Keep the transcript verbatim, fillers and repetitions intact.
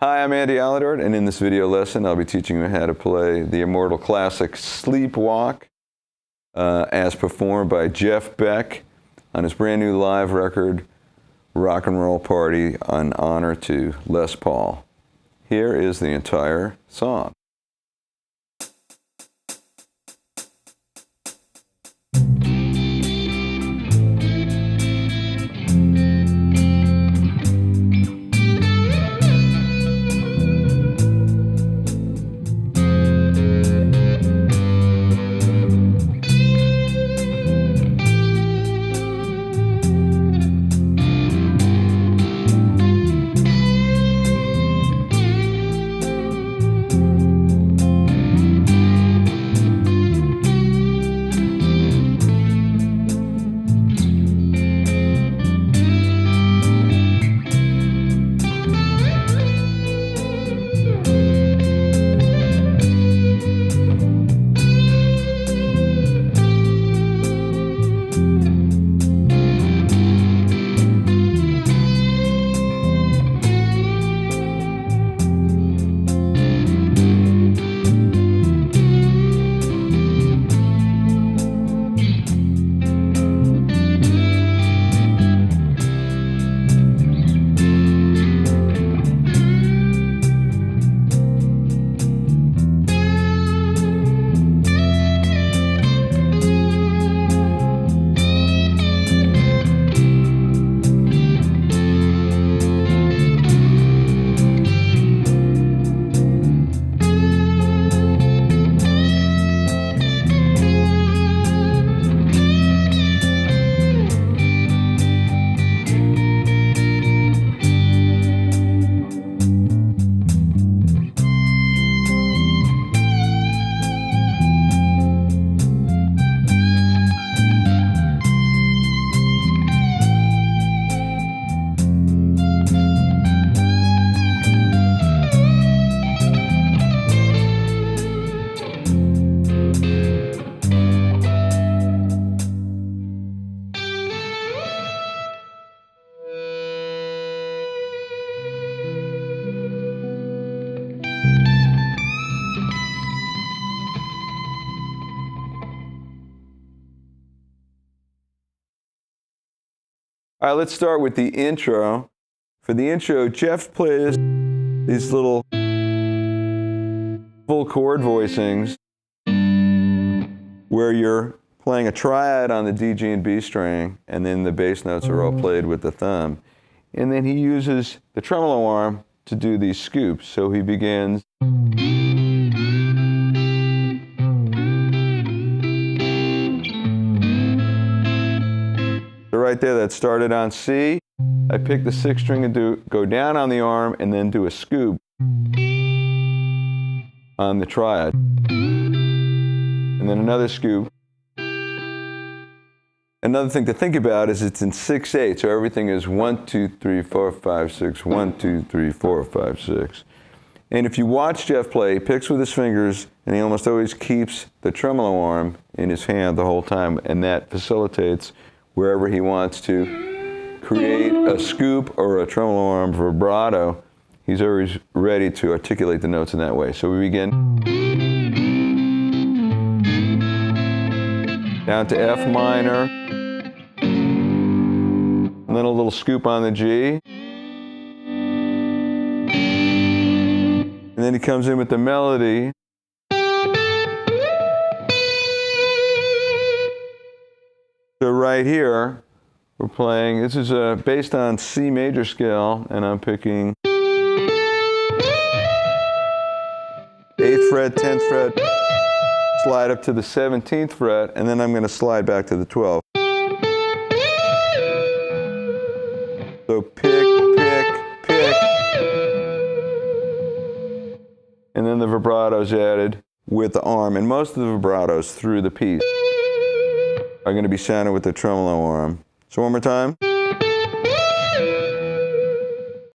Hi, I'm Andy Aledort, and in this video lesson I'll be teaching you how to play the immortal classic Sleep Walk uh, as performed by Jeff Beck on his brand new live record Rock and Roll Party in honor to Les Paul. Here is the entire song. All right, let's start with the intro. For the intro, Jeff plays these little full chord voicings where you're playing a triad on the D, G, and B string, and then the bass notes are all played with the thumb. And then he uses the tremolo arm to do these scoops. So he begins. Right there, that started on C. I pick the sixth string and do, go down on the arm and then do a scoop on the triad. And then another scoop. Another thing to think about is it's in six eight, so everything is one, two, three, four, five, six, one, two, three, four, five, six. And if you watch Jeff play, he picks with his fingers and he almost always keeps the tremolo arm in his hand the whole time, and that facilitates wherever he wants to create a scoop or a tremolo arm vibrato. He's always ready to articulate the notes in that way. So we begin down to F minor, and then a little scoop on the G. And then he comes in with the melody. So right here, we're playing, this is uh, based on C major scale, and I'm picking eighth fret, tenth fret, slide up to the seventeenth fret, and then I'm going to slide back to the twelfth. So pick, pick, pick. And then the vibrato's added with the arm, and most of the vibratos through the piece are going to be sounded with the tremolo arm. So one more time.